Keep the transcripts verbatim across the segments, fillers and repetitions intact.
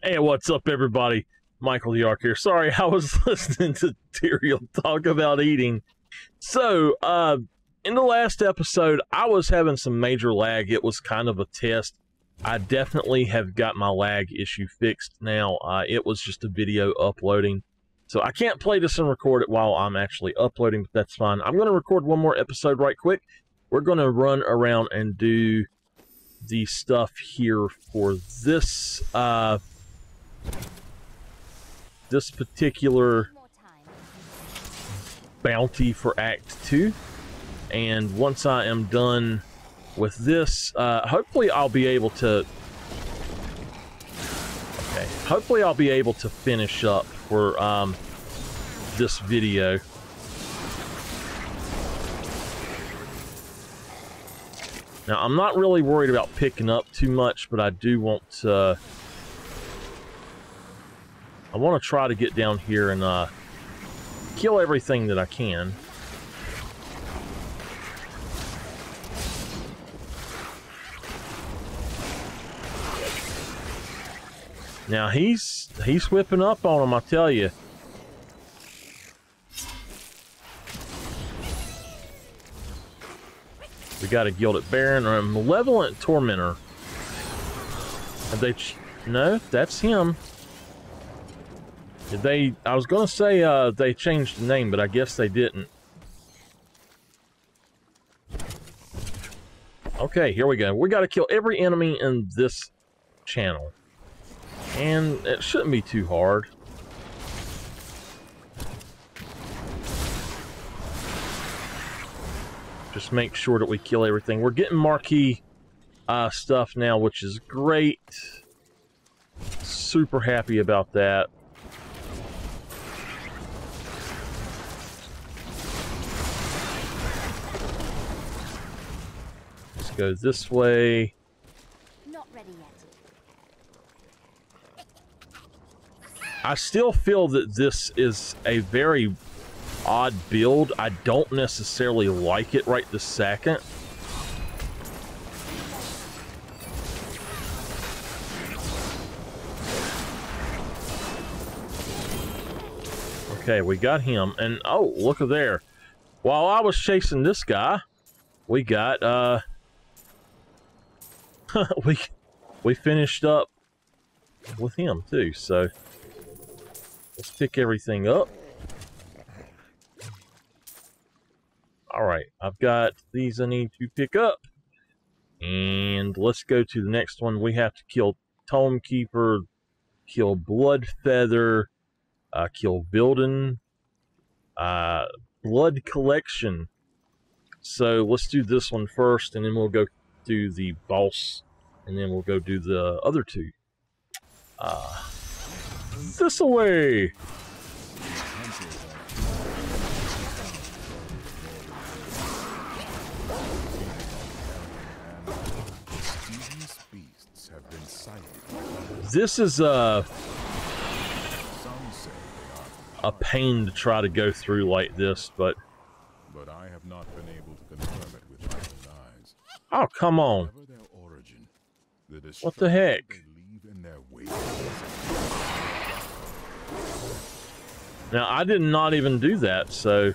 Hey, what's up, everybody? Michael Yark here. Sorry, I was listening to Tyrael talk about eating. So, uh, in the last episode, I was having some major lag. It was kind of a test. I definitely have got my lag issue fixed now. Uh, it was just a video uploading. So I can't play this and record it while I'm actually uploading, but that's fine. I'm going to record one more episode right quick. We're going to run around and do the stuff here for this, uh, this particular bounty for Act two. And once I am done with this, uh, hopefully I'll be able to... Okay, hopefully I'll be able to finish up for um, this video. Now, I'm not really worried about picking up too much, but I do want to... Uh, I want to try to get down here and uh, kill everything that I can. Now, he's, he's whipping up on him, I tell you. We got a Gilded Baron or a Malevolent Tormentor. Have they... Ch no, that's him. Did they... I was going to say uh, they changed the name, but I guess they didn't. Okay, here we go. We got to kill every enemy in this channel. And it shouldn't be too hard. Just make sure that we kill everything. We're getting marquee uh, stuff now, which is great. Super happy about that. Let's go this way. I still feel that this is a very odd build. I don't necessarily like it right this second. Okay, we got him. And, oh, look at there. While I was chasing this guy, we got, uh... we, we finished up with him, too, so... Let's pick everything up. Alright, I've got these I need to pick up. And let's go to the next one. We have to kill Tome Keeper, kill Blood Feather, uh, kill Building, uh, Blood Collection. So let's do this one first, and then we'll go do the boss, and then we'll go do the other two. Uh... This away. This is a a pain to try to go through like this, but but I have not been able to confirm it with my own eyes. Oh, come on! What the heck? Now, I did not even do that, so...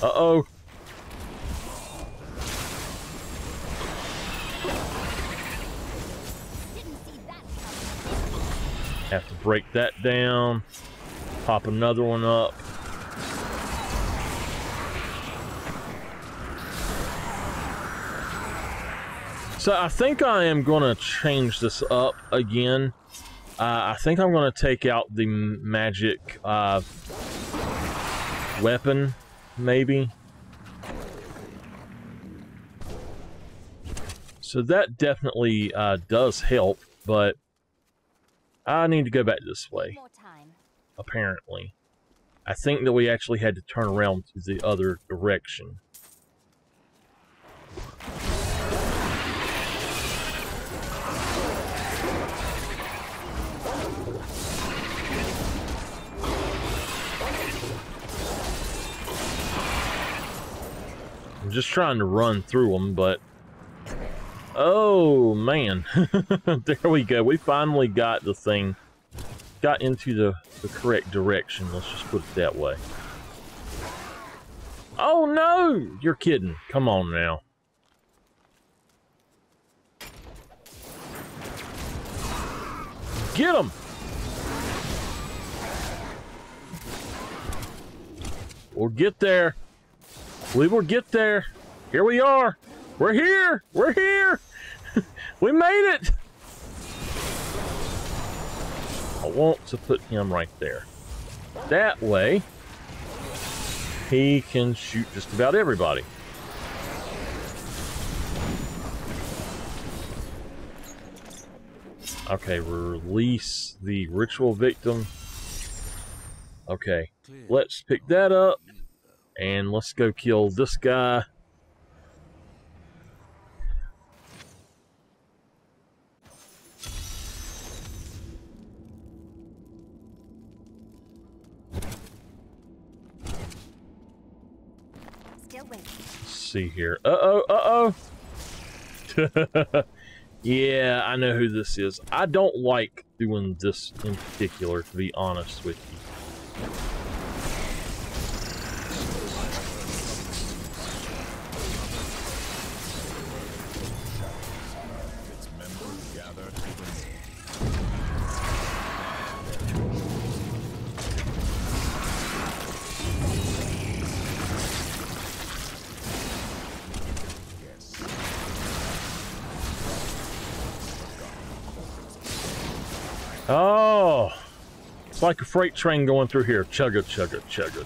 Uh-oh. Have to break that down. Pop another one up. So, I think I am going to change this up again. Uh, I think I'm going to take out the magic uh, weapon, maybe. So that definitely uh, does help, but I need to go back this way, apparently. I think that we actually had to turn around to the other direction. Just trying to run through them, but Oh, man. There we go. We finally got the thing. Got into the, the correct direction. Let's just put it that way. Oh, no! You're kidding. Come on now. Get him! We'll get there. We will get there. Here we are. We're here. We're here. We made it. I want to put him right there. That way, he can shoot just about everybody. Okay, release the ritual victim. Okay, let's pick that up and let's go kill this guy. Still waiting. Let's see here. Uh-oh, uh-oh. Yeah, I know who this is. I don't like doing this in particular, to be honest with you. Oh, it's like a freight train going through here. Chugga, chugga, chugga,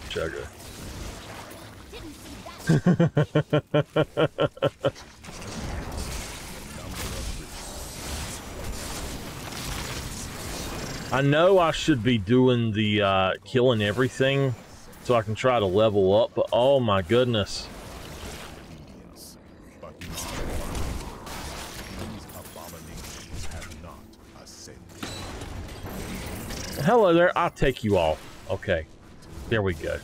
chugga. I know I should be doing the uh, killing everything so I can try to level up, but oh my goodness. Hello there, I'll take you all. Okay, there we go.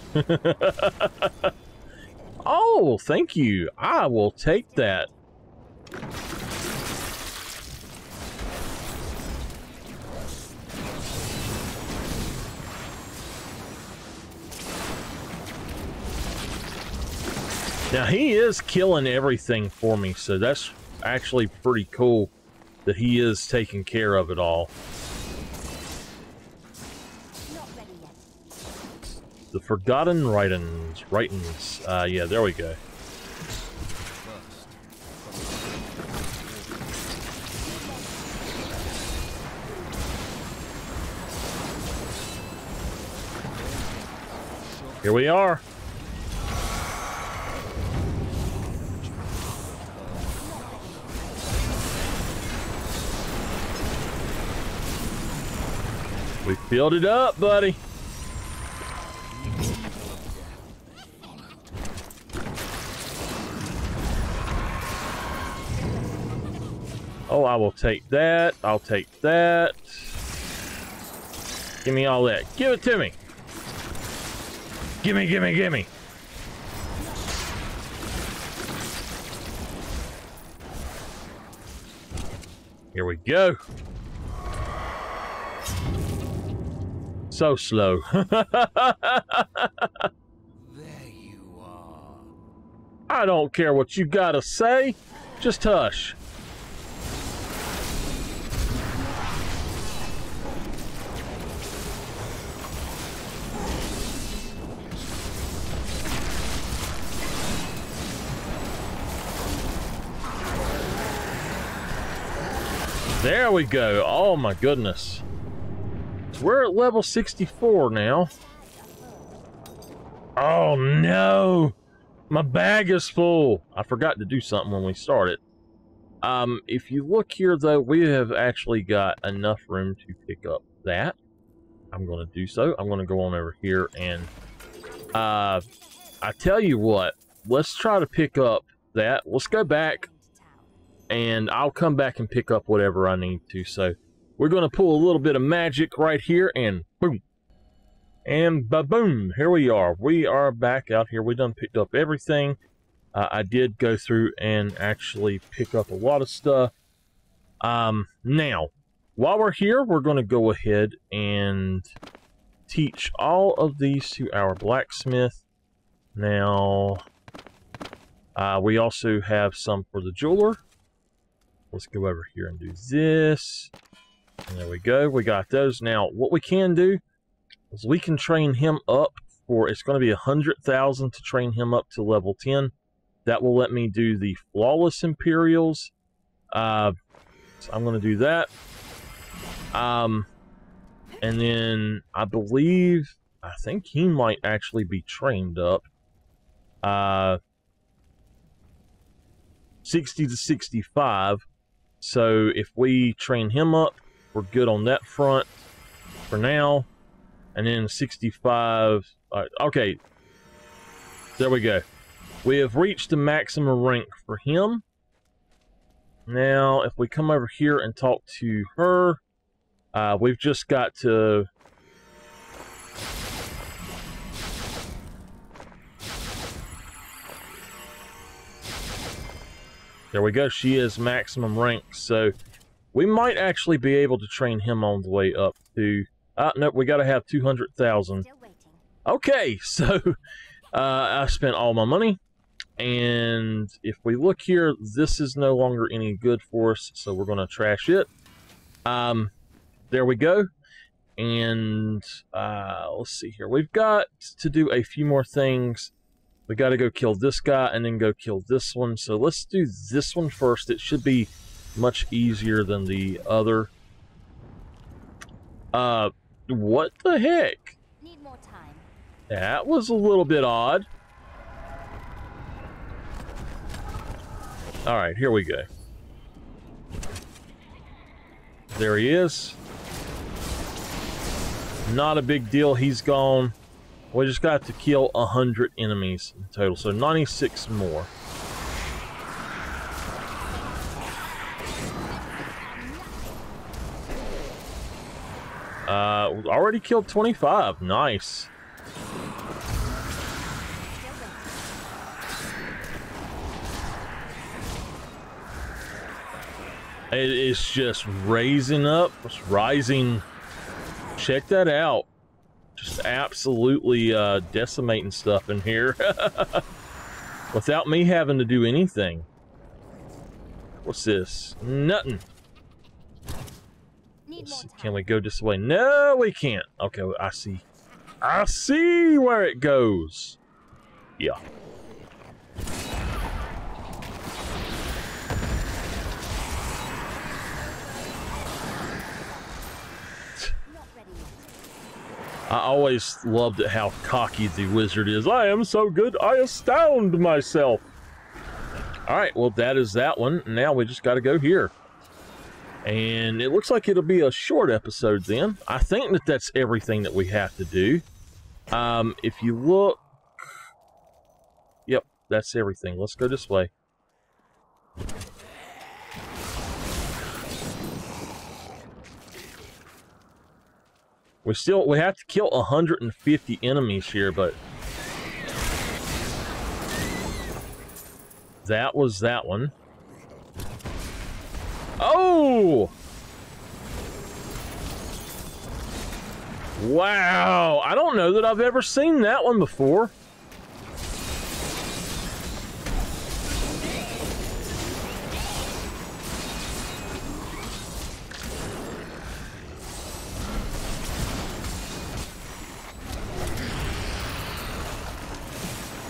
Oh, thank you. I will take that. Now, he is killing everything for me, so that's actually pretty cool that he is taking care of it all. The Forgotten Writings. Writings. Uh, yeah, there we go. Here we are. We filled it up, buddy. Oh, I will take that. I'll take that. Give me all that. Give it to me. Gimme, gimme, gimme. Here we go. So slow. There you are. I don't care what you gotta say. Just hush. There we go. Oh my goodness. We're at level sixty-four now. Oh no. My bag is full. I forgot to do something when we started. Um, if you look here though, we have actually got enough room to pick up that. I'm going to do so. I'm going to go on over here and uh, I tell you what, let's try to pick up that. Let's go back. And I'll come back and pick up whatever I need to. So we're going to pull a little bit of magic right here and boom. And ba-boom. Here we are. We are back out here. We done picked up everything. Uh, I did go through and actually pick up a lot of stuff. Um, now, while we're here, we're going to go ahead and teach all of these to our blacksmith. Now, uh, we also have some for the jeweler. Let's go over here and do this. And there we go. We got those. Now, what we can do is we can train him up for, it's going to be one hundred thousand to train him up to level ten. That will let me do the Flawless Imperials. Uh, so I'm going to do that. Um, and then I believe, I think he might actually be trained up. Uh, sixty to sixty-five. So if we train him up, we're good on that front for now. And then sixty-five. Uh, okay. There we go. We have reached the maximum rank for him. Now, if we come over here and talk to her, uh, we've just got to... There we go. She is maximum rank, so we might actually be able to train him on the way up to... Uh, nope, we got to have two hundred thousand. Okay, so uh, I spent all my money. And if we look here, this is no longer any good for us, so we're going to trash it. Um, there we go. And uh, let's see here. We've got to do a few more things. We got to go kill this guy and then go kill this one. So let's do this one first. It should be much easier than the other. Uh, what the heck? Need more time. That was a little bit odd. All right, here we go. There he is. Not a big deal. He's gone. We just got to kill one hundred enemies in total, so ninety-six more. Uh, already killed twenty-five. Nice. It is just raising up. It's rising. Check that out. Just absolutely uh, decimating stuff in here without me having to do anything. What's this? Nothing. Can we go this way? No, we can't. Okay, I see. I see where it goes. Yeah. I always loved it how cocky the wizard is. I am so good, I astound myself. All right, well, that is that one. Now we just got to go here. And it looks like it'll be a short episode then. I think that that's everything that we have to do. Um, if you look... Yep, that's everything. Let's go this way. We still, we have to kill one hundred fifty enemies here, but that was that one. Oh! Wow! I don't know that I've ever seen that one before.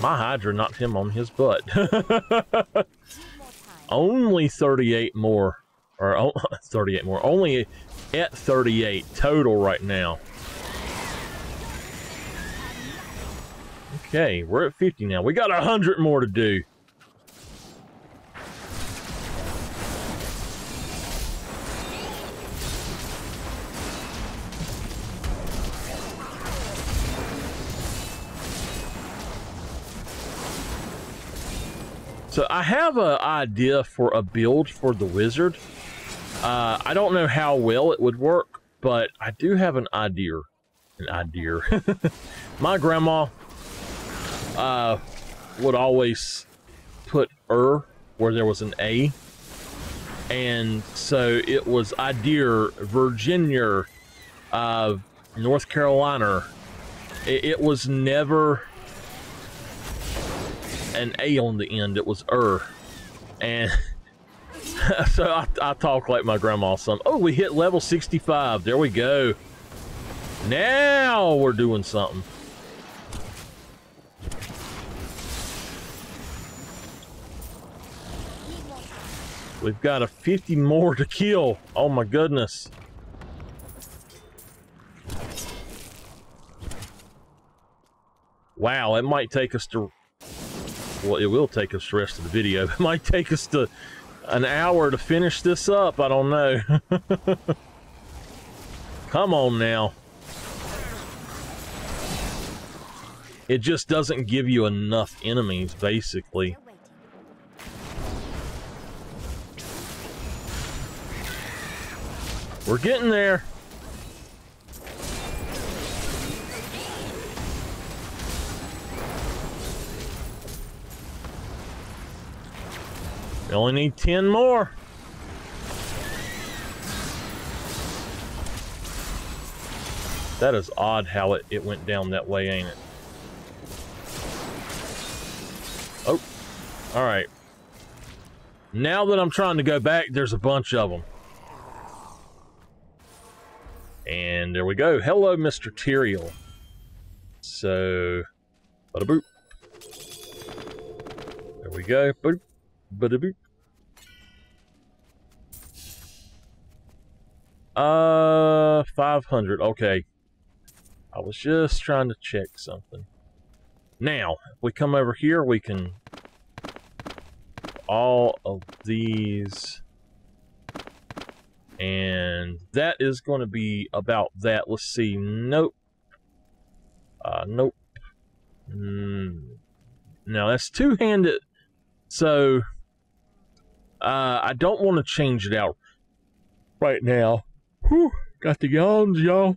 My Hydra knocked him on his butt. Only thirty-eight more. Or oh, thirty-eight more. Only at thirty-eight total right now. Okay, we're at fifty now. We got one hundred more to do. So I have an idea for a build for the wizard. Uh, I don't know how well it would work, but I do have an idea. An idea. My grandma uh, would always put er where there was an A. And so it was Ideer, Virginia, uh, North Carolina. It, it was never an A on the end. It was er. And so I, I talk like my grandma some. Oh, we hit level sixty-five. There we go. Now we're doing something. We've got a fifty more to kill. Oh my goodness. Wow, it might take us to... Well, it will take us the rest of the video. It might take us to an hour to finish this up. I don't know. Come on now. It just doesn't give you enough enemies, basically. We're getting there. We only need ten more. That is odd how it, it went down that way, ain't it? Oh, all right. Now that I'm trying to go back, there's a bunch of them. And there we go. Hello, Mister Tyrael. So, bada boop. There we go. Boop, bada boop. Uh, five hundred. Okay. I was just trying to check something. Now, if we come over here, we can... All of these... And that is going to be about that. Let's see. Nope. Uh, nope. Mm. Now that's two-handed. So uh, I don't want to change it out right now. Whew, got the yawns, y'all.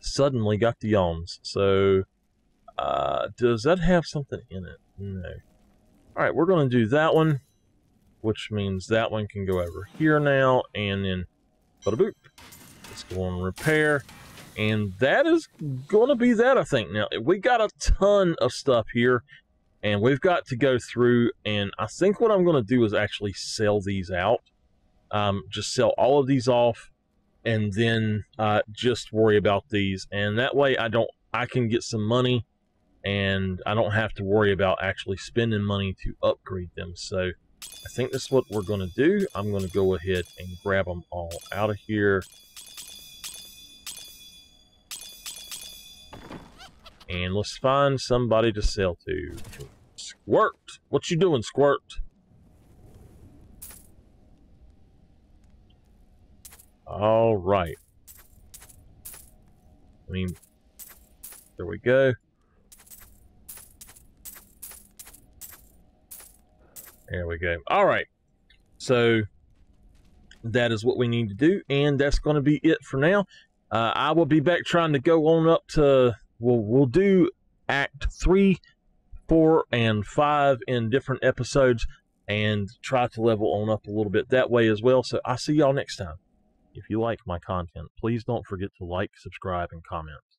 Suddenly got the yawns. So uh, does that have something in it? No. All right, we're going to do that one. Which means that one can go over here now, and then bada boop. Let's go on repair. And that is gonna be that, I think. Now, we got a ton of stuff here, and we've got to go through, and I think what I'm gonna do is actually sell these out. Um, just sell all of these off, and then uh, just worry about these. And that way I don't, I can get some money, and I don't have to worry about actually spending money to upgrade them. So I think that's what we're going to do. I'm going to go ahead and grab them all out of here. And let's find somebody to sell to. Squirt! What you doing, Squirt? Alright. I mean, there we go. There we go. All right. So that is what we need to do. And that's going to be it for now. Uh, I will be back trying to go on up to, we'll, we'll do act three, four, and five in different episodes and try to level on up a little bit that way as well. So I'll see y'all next time. If you like my content, please don't forget to like, subscribe, and comment.